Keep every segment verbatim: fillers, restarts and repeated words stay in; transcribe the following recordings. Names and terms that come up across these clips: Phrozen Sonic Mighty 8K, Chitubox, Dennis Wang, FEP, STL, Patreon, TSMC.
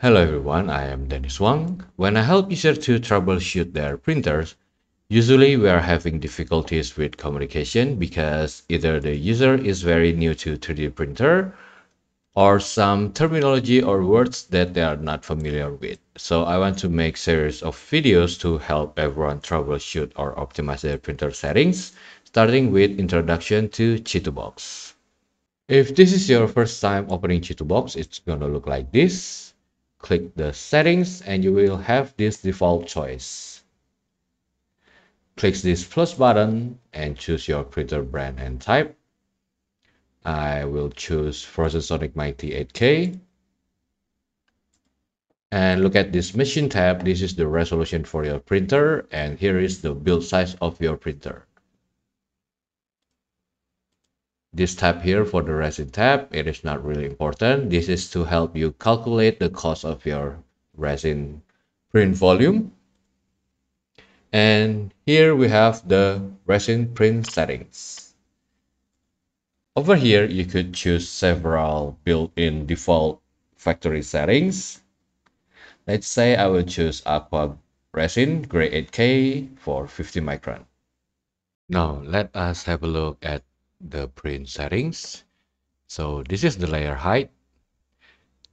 Hello everyone, I am Dennis Wang. When I help users to troubleshoot their printers, usually we are having difficulties with communication because either the user is very new to three D printer or some terminology or words that they are not familiar with. So I want to make series of videos to help everyone troubleshoot or optimize their printer settings, starting with introduction to Chitubox. If this is your first time opening Chitubox, it's gonna look like this. Click the settings and you will have this default choice. Click this plus button and choose your printer brand and type. I will choose Phrozen Sonic Mighty eight K. And look at this machine tab. This is the resolution for your printer and here is the build size of your printer. This tab here for the resin tab, it is not really important. This is to help you calculate the cost of your resin print volume. And here we have the resin print settings. Over here, you could choose several built-in default factory settings. Let's say I will choose Aqua Resin Gray eight K for fifty micron. Now, let us have a look at the print settings. So this is the layer height.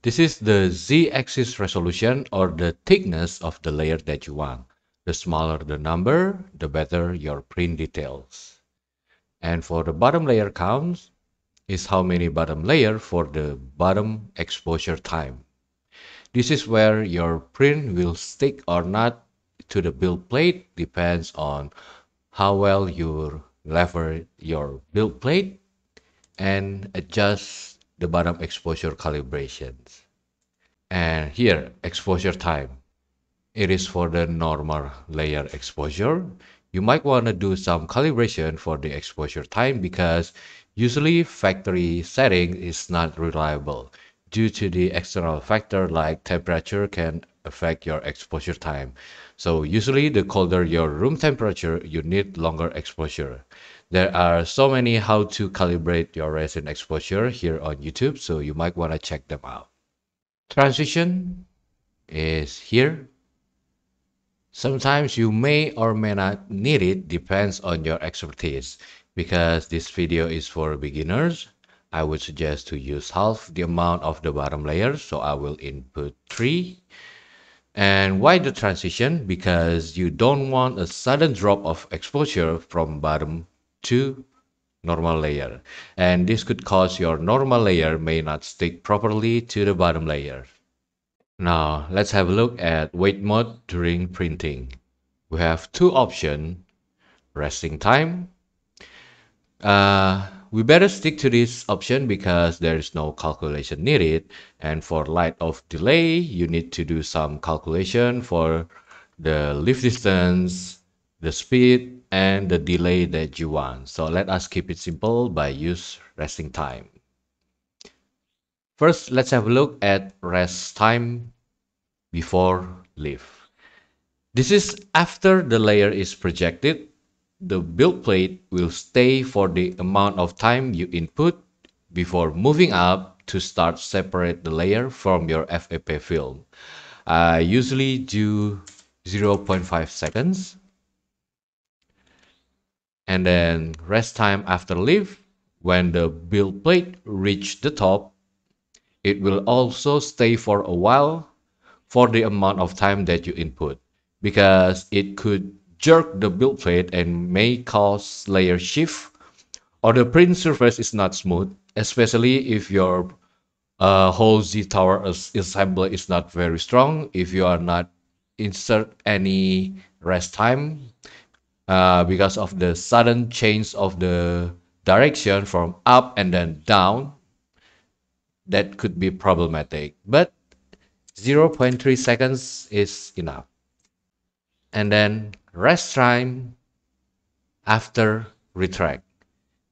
This is the z-axis resolution or the thickness of the layer that you want. The smaller the number, the better your print details. And for the bottom layer counts is how many bottom layer for the bottom exposure time. This is where your print will stick or not to the build plate, depends on how well your lever your build plate and adjust the bottom exposure calibrations. And here exposure time, it is for the normal layer exposure. You might want to do some calibration for the exposure time because usually factory setting is not reliable due to the external factor like temperature can affect your exposure time. So usually the colder your room temperature, you need longer exposure. There are so many how to calibrate your resin exposure here on YouTube, so you might want to check them out. Transition is here. Sometimes you may or may not need it, depends on your expertise. Because this video is for beginners, I would suggest to use half the amount of the bottom layer, so I will input three. And why the transition? Because you don't want a sudden drop of exposure from bottom to normal layer. And this could cause your normal layer may not stick properly to the bottom layer. Now, let's have a look at wait mode during printing. We have two options. Resting time. Uh, we better stick to this option because there is no calculation needed. And for light of delay, you need to do some calculation for the lift distance, the speed, and the delay that you want. So let us keep it simple by use resting time. First, let's have a look at rest time before lift. This is after the layer is projected. The build plate will stay for the amount of time you input before moving up to start separate the layer from your F E P film. I usually do zero point five seconds. And then rest time after lift, when the build plate reaches the top, it will also stay for a while for the amount of time that you input because it could jerk the build plate and may cause layer shift or the print surface is not smooth, especially if your uh, whole Z-tower assembly is not very strong. If you are not insert any rest time uh, because of the sudden change of the direction from up and then down, that could be problematic, but zero point three seconds is enough. And then rest time after retract.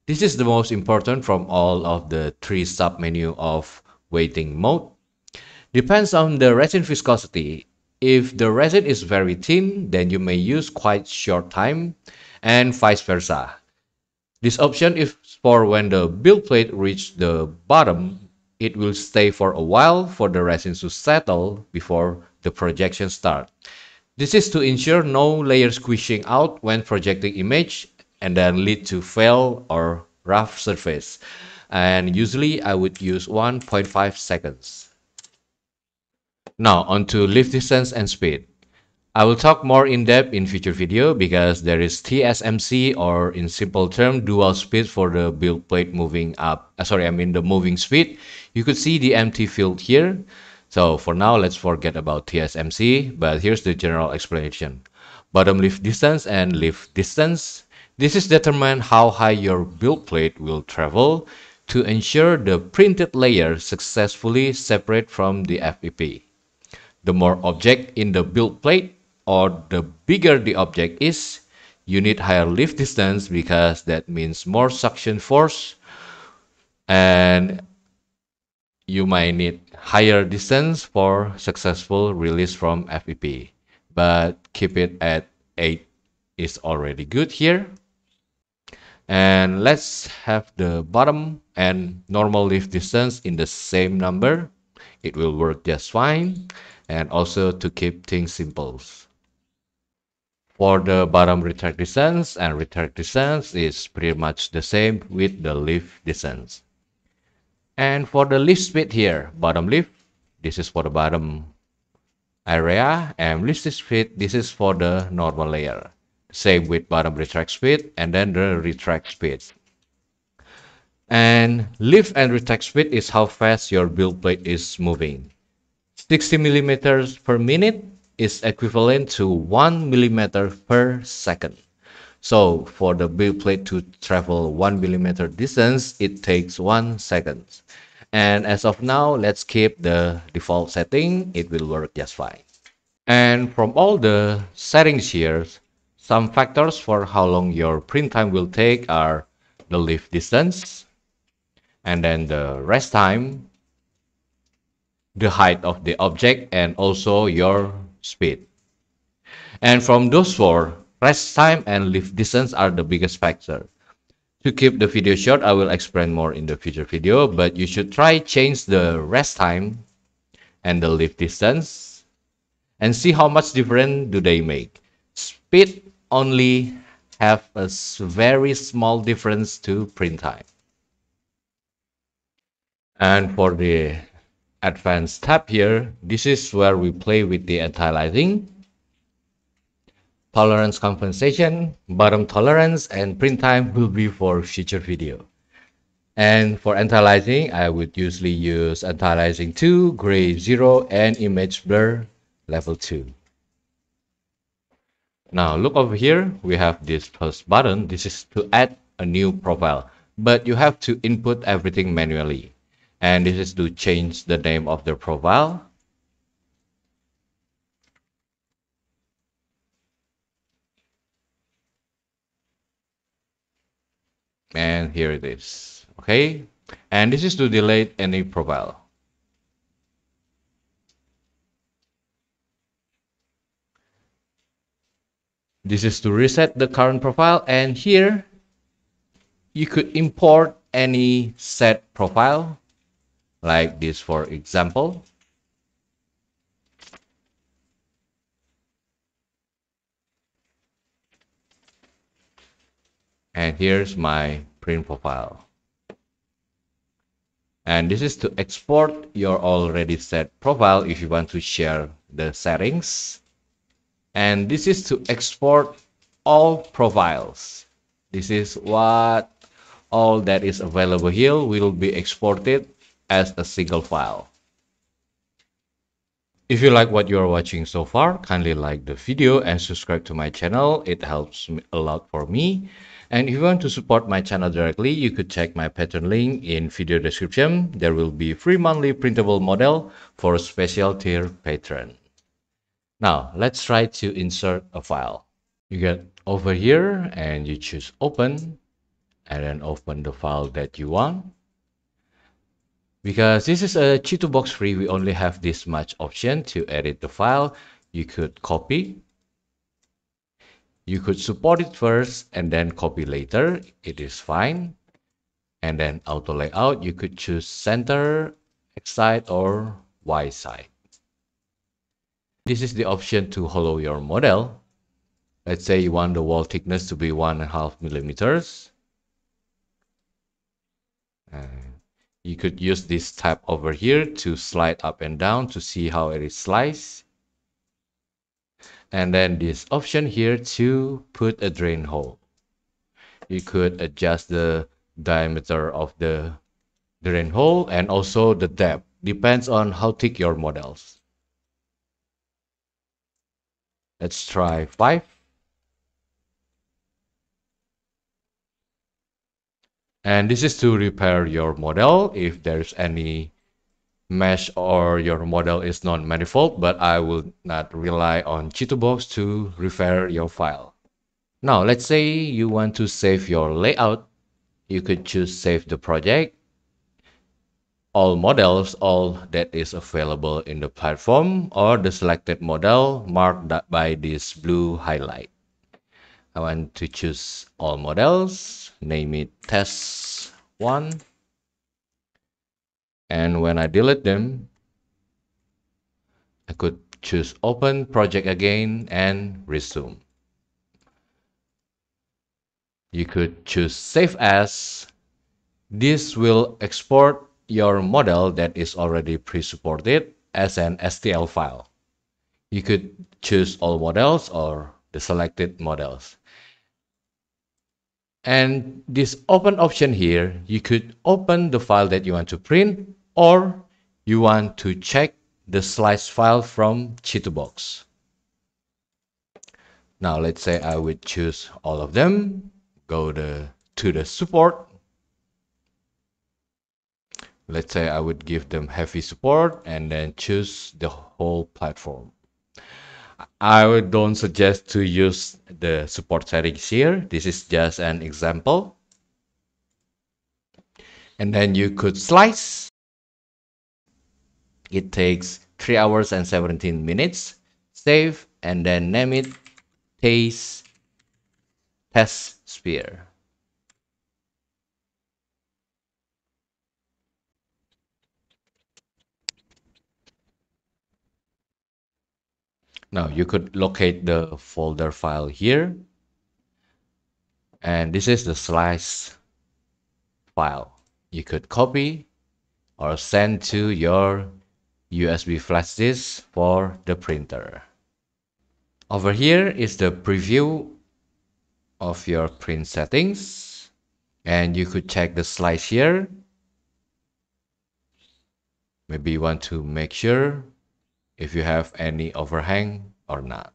This is the most important from all of the three submenu of waiting mode. Depends on the resin viscosity. If the resin is very thin, then you may use quite short time and vice versa. This option is for when the build plate reaches the bottom it will stay for a while for the resins to settle before the projection starts. This is to ensure no layer squishing out when projecting image and then lead to fail or rough surface. And usually I would use one point five seconds. Now on to lift distance and speed. I will talk more in depth in future video because there is T S M C, or in simple term, dual speed for the build plate moving up. Uh, sorry, I mean the moving speed. You could see the empty field here. So for now, let's forget about T S M C, but here's the general explanation. Bottom lift distance and lift distance. This is determined how high your build plate will travel to ensure the printed layer successfully separates from the F E P. The more object in the build plate, or the bigger the object is, you need higher lift distance because that means more suction force, and you might need higher distance for successful release from F E P. But keep it at eight is already good here. And let's have the bottom and normal lift distance in the same number. It will work just fine. And also to keep things simple. For the bottom retract distance and retract distance is pretty much the same with the lift distance. And for the lift speed here, bottom lift, this is for the bottom area, and lift speed, this is for the normal layer. Same with bottom retract speed and then the retract speed. And lift and retract speed is how fast your build plate is moving. sixty millimeters per minute is equivalent to one millimeter per second. So for the build plate to travel one millimeter distance, it takes one second. And as of now, let's keep the default setting. It will work just fine. And from all the settings here, some factors for how long your print time will take are the lift distance, and then the rest time, the height of the object, and also your speed. And from those four, rest time and lift distance are the biggest factor. To keep the video short, I will explain more in the future video, but you should try change the rest time and the lift distance and see how much difference do they make. Speed only have a very small difference to print time. And for the advanced tab here, this is where we play with the anti-aliasing, tolerance compensation, bottom tolerance, and print time will be for future video. And for anti-aliasing, I would usually use anti-aliasing two, gray zero, and image blur level two. Now look over here, we have this plus button. This is to add a new profile, but you have to input everything manually. And this is to change the name of the profile. And here it is, okay? And this is to delete any profile. This is to reset the current profile, and here you could import any set profile like this, for example. And here's my print profile. And this is to export your already set profile if you want to share the settings. And this is to export all profiles. This is what all that is available here will be exported as a single file. If you like what you are watching so far, kindly like the video and subscribe to my channel. It helps a lot for me. And if you want to support my channel directly, you could check my Patreon link in video description. There will be free monthly printable model for special tier patron. Now let's try to insert a file. You get over here and you choose open, and then open the file that you want. Because this is a Chitubox free, we only have this much option to edit the file. You could copy. You could support it first and then copy later. It is fine. And then auto layout, you could choose center X side or Y side. This is the option to hollow your model. Let's say you want the wall thickness to be one and a half millimeters. Uh, you could use this tab over here to slide up and down to see how it is sliced. And then this option here to put a drain hole. You could adjust the diameter of the drain hole and also the depth. Depends on how thick your models. Let's try five. And this is to repair your model if there's any mesh or your model is non-manifold, but I will not rely on Chitubox to repair your file. Now, let's say you want to save your layout. You could choose save the project, all models, all that is available in the platform, or the selected model marked by this blue highlight. I want to choose all models, name it test one. And when I delete them, I could choose open project again and resume. You could choose save as. This will export your model that is already pre-supported as an S T L file. You could choose all models or the selected models. And this open option here, you could open the file that you want to print, or you want to check the slice file from Chitubox. Now let's say I would choose all of them, go the, to the support. Let's say I would give them heavy support and then choose the whole platform. I don't suggest to use the support settings here. This is just an example. And then you could slice. It takes three hours and seventeen minutes. Save and then name it Taste Test Sphere. Now you could locate the folder file here, and this is the slice file. You could copy or send to your U S B flash disk for the printer. Over here is the preview of your print settings, and you could check the slice here. Maybe you want to make sure if you have any overhang or not.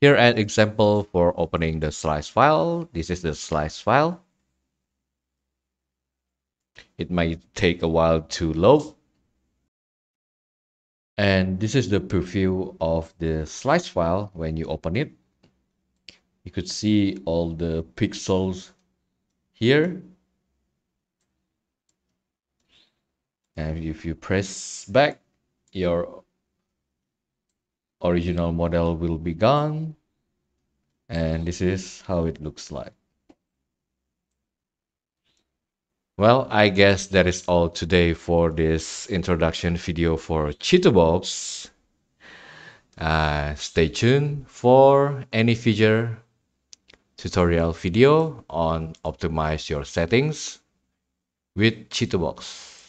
Here an example for opening the slice file. This is the slice file. It might take a while to load. And this is the preview of the slice file when you open it. You could see all the pixels here. And if you press back, your original model will be gone, and this is how it looks like. Well, I guess that is all today for this introduction video for Chitubox. Uh, stay tuned for any future tutorial video on optimize your settings with Chitubox.